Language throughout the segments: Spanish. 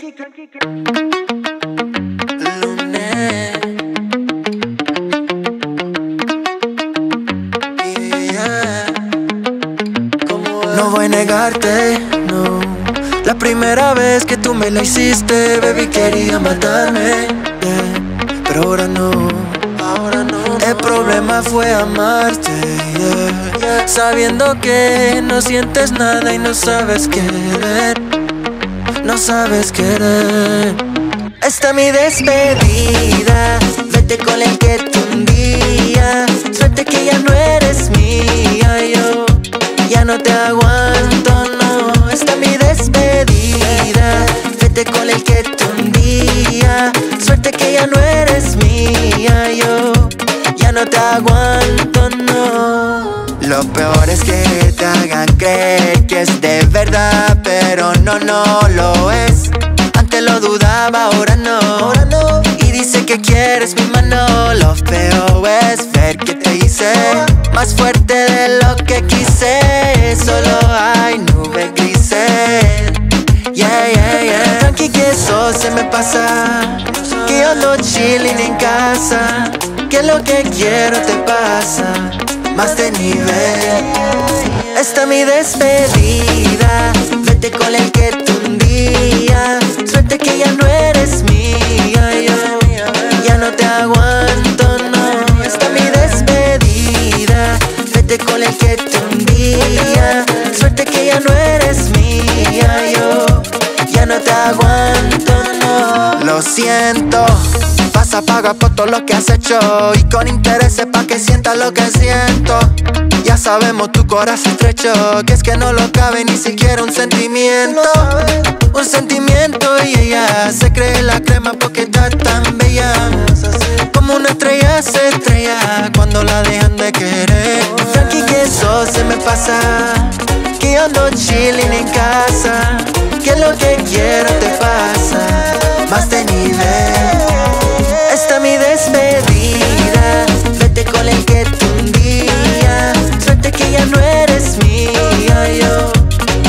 No voy a negarte, no. La primera vez que tú me la hiciste, baby, quería matarme, yeah. Pero ahora no. El problema fue amarte, yeah. Sabiendo que no sientes nada y no sabes querer. Esta es mi despedida. Vete con el que te hundía. Suerte que ya no eres mía, yo ya no te aguanto, no. Esta es mi despedida. Vete con el que te hundía. Suerte que ya no eres mía, yo ya no te aguanto, no. Lo peor es que te hagan creer que es de verdad, pero no lo es. Antes lo dudaba, ahora no. Y dice que quieres mi mano. Lo feo es ver que te hice más fuerte de lo que quise. Solo hay nubes grises, yeah, yeah, yeah. Tranqui que eso se me pasa, que yo ando chilling en casa, que lo que quiero te pasa más de nivel. Esta es mi despedida. Vete con el que te hundía. Suerte que ya no eres mía, yo ya no te aguanto, no. Esta es mi despedida. Vete con el que te hundía. Suerte que ya no eres mía, yo ya no te aguanto, no. Lo siento. Pasa, paga por todo lo que has hecho y con intereses pa' que sientas lo que siento. Ya sabemos tu corazón estrecho, que es que no lo cabe ni siquiera un sentimiento. Un sentimiento, y ella se cree la crema porque está tan bella. Como una estrella se estrella cuando la dejan de querer. Tranqui que eso se me pasa, que yo ando chilling en casa, que lo que quiero te pasa más de nivel. Esta es mi despedida. Vete con el que te hundía. Suerte que ya no eres mía, yo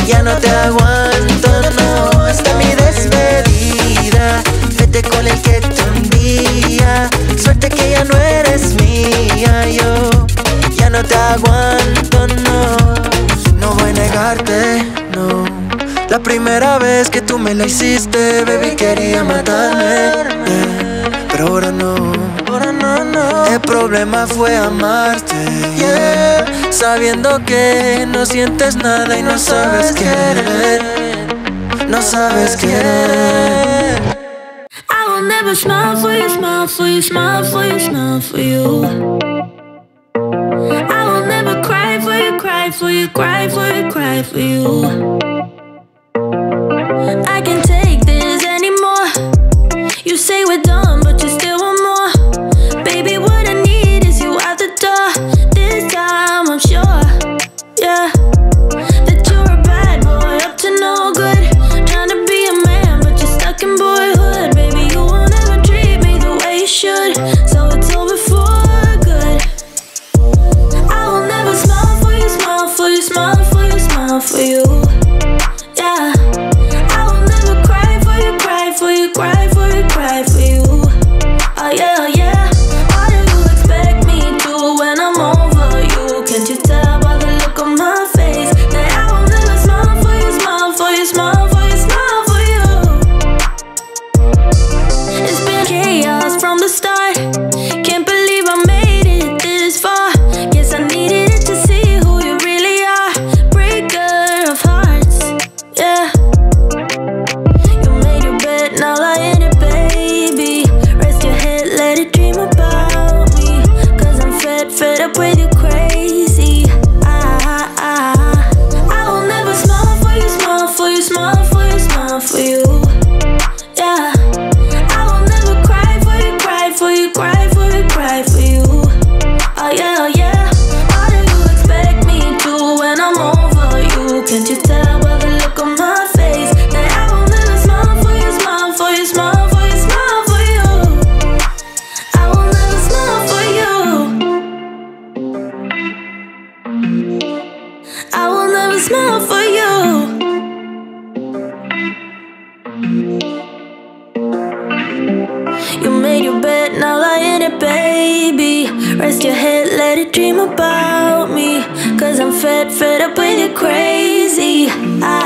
ya no te aguanto, no. Esta es mi despedida. Vete con el que te hundía. Suerte que ya no eres mía, yo ya no te aguanto, no. No voy a negarte, no. La primera vez que tú me la hiciste, baby, quería matarme, yeah. Pero ahora no. El problema fue amarte, yeah. Sabiendo que no sientes nada y no sabes querer. I will never smile for you, smile for you. I will never cry for you, cry for you. I can take this anymore. You say we're done, but you still want more. Baby, what I need is you out the door. This time I'm sure, yeah, that you're a bad boy, up to no good. Trying to be a man, but you're stuck in boyhood. Baby, you won't ever treat me the way you should, so it's over for good. I will never smile for you, smile for you. You made your bed, now lie in it, baby. Rest your head, let it dream about me. Cause I'm fed up with you crazy.